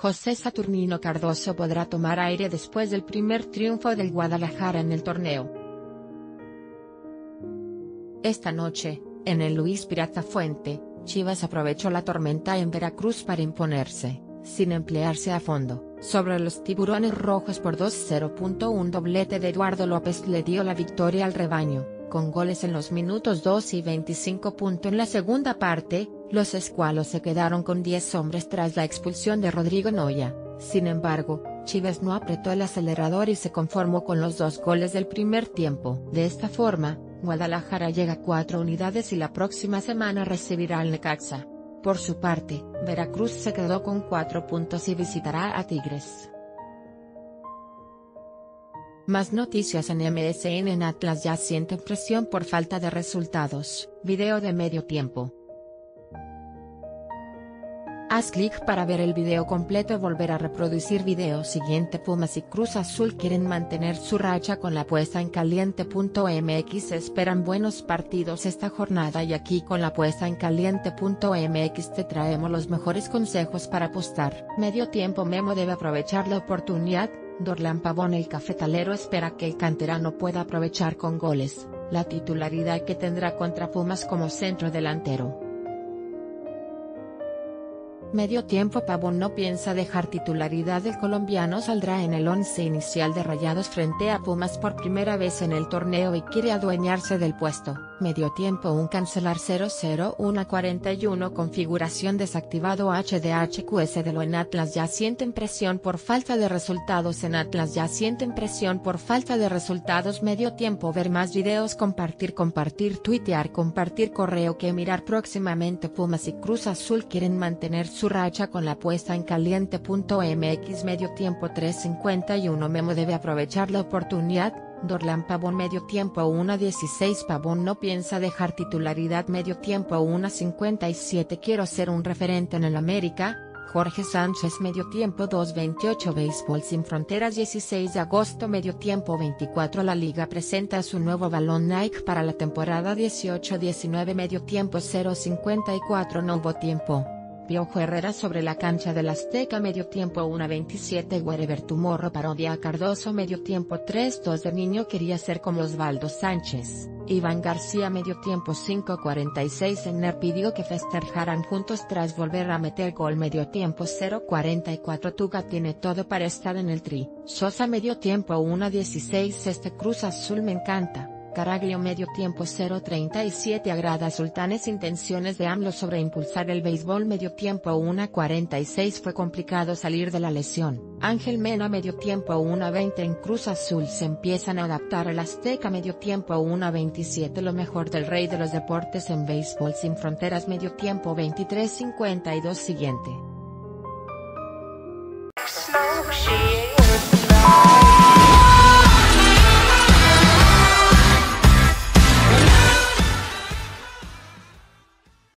José Saturnino Cardozo podrá tomar aire después del primer triunfo del Guadalajara en el torneo. Esta noche, en el Luis 'Pirata' Fuente, Chivas aprovechó la tormenta en Veracruz para imponerse, sin emplearse a fondo, sobre los Tiburones Rojos por 2-0. Un doblete de Eduardo López le dio la victoria al rebaño, con goles en los minutos 2 y 25. En la segunda parte, los escualos se quedaron con 10 hombres tras la expulsión de Rodrigo Noya. Sin embargo, Chivas no apretó el acelerador y se conformó con los 2 goles del primer tiempo. De esta forma, Guadalajara llega a 4 unidades y la próxima semana recibirá al Necaxa. Por su parte, Veracruz se quedó con 4 y visitará a Tigres. Más noticias en MSN. En Atlas ya sienten presión por falta de resultados. Video de medio tiempo. Haz clic para ver el video completo y volver a reproducir video siguiente. Pumas y Cruz Azul quieren mantener su racha con la puesta en caliente.mx. Se esperan buenos partidos esta jornada y aquí con la puesta en caliente.mx te traemos los mejores consejos para apostar. Medio tiempo. Memo debe aprovechar la oportunidad. Dorlán Pavón, el cafetalero, espera que el canterano pueda aprovechar con goles la titularidad que tendrá contra Pumas como centro delantero. Medio tiempo. Pavón no piensa dejar titularidad. El colombiano saldrá en el 11 inicial de Rayados frente a Pumas por primera vez en el torneo y quiere adueñarse del puesto. Medio tiempo. Un cancelar 0-0-1-41. Configuración desactivado. HDHQS de lo en Atlas ya sienten presión por falta de resultados. En Atlas ya sienten presión por falta de resultados. Medio tiempo. Ver más videos. Compartir, tuitear, compartir, correo que mirar próximamente. Pumas y Cruz Azul quieren mantener su racha con la puesta en caliente.mx. Medio tiempo 3:51. Memo debe aprovechar la oportunidad. Dorlán Pavón. Medio tiempo 1:16. Pavón no piensa dejar titularidad. Medio tiempo 1:57. Quiero ser un referente en el América. Jorge Sánchez. Medio tiempo 2:28. Béisbol sin fronteras 16 de agosto. Medio tiempo 24. La liga presenta su nuevo balón Nike para la temporada 18-19. Medio tiempo 0:54. No hubo tiempo. Piojo Herrera sobre la cancha del Azteca. Medio tiempo 1:27. Wherever Tomorrow parodia a Cardozo. Medio tiempo 3:02. De niño quería ser como Osvaldo Sánchez. Iván García. Medio tiempo 5:46. Enner pidió que festejaran juntos tras volver a meter gol. Medio tiempo 0:44. Tuga tiene todo para estar en el tri. Sosa. Medio tiempo 1:16. Este Cruz Azul me encanta. Caraglio. Medio tiempo 0:37. Agrada a Sultanes intenciones de AMLO sobre impulsar el béisbol. Medio tiempo 1:46. Fue complicado salir de la lesión. Ángel Mena. Medio tiempo 1:20. En Cruz Azul se empiezan a adaptar al Azteca. Medio tiempo 1:27. Lo mejor del rey de los deportes en béisbol sin fronteras. Medio tiempo 23:52. Siguiente.